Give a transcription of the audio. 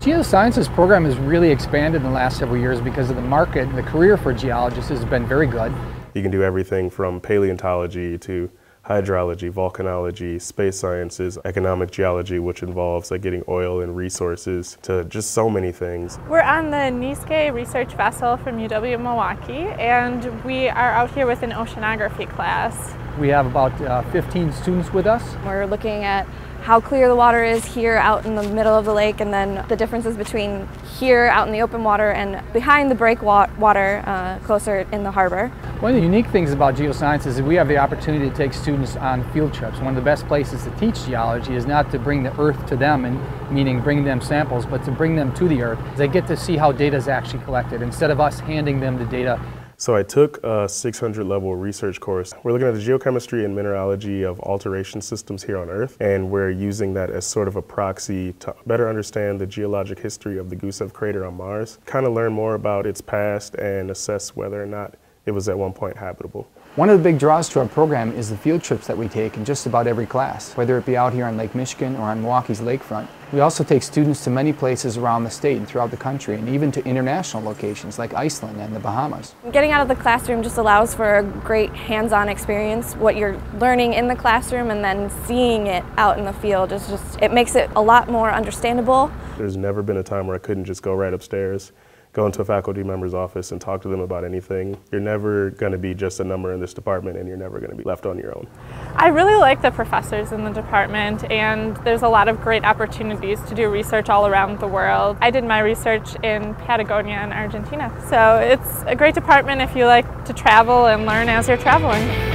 Geosciences program has really expanded in the last several years because of the market. The career for geologists has been very good. You can do everything from paleontology to hydrology, volcanology, space sciences, economic geology, which involves getting oil and resources, to just so many things. We're on the Nisqually Research Vessel from UW-Milwaukee, and we are out here with an oceanography class. We have about 15 students with us. We're looking at how clear the water is here out in the middle of the lake, and then the differences between here out in the open water and behind the breakwater closer in the harbor. One of the unique things about geosciences is we have the opportunity to take students on field trips. One of the best places to teach geology is not to bring the earth to them, and meaning bring them samples, but to bring them to the earth. They get to see how data is actually collected instead of us handing them the data. So I took a 600 level research course. We're looking at the geochemistry and mineralogy of alteration systems here on Earth, and we're using that as sort of a proxy to better understand the geologic history of the Gusev crater on Mars, kind of learn more about its past and assess whether or not it was at one point habitable. One of the big draws to our program is the field trips that we take in just about every class, whether it be out here on Lake Michigan or on Milwaukee's lakefront. We also take students to many places around the state and throughout the country, and even to international locations like Iceland and the Bahamas. Getting out of the classroom just allows for a great hands-on experience. What you're learning in the classroom and then seeing it out in the field is just, it makes it a lot more understandable. There's never been a time where I couldn't just go right upstairs, go into a faculty member's office and talk to them about anything. You're never going to be just a number in this department, and you're never going to be left on your own. I really like the professors in the department, and there's a lot of great opportunities to do research all around the world. I did my research in Patagonia and Argentina, so it's a great department if you like to travel and learn as you're traveling.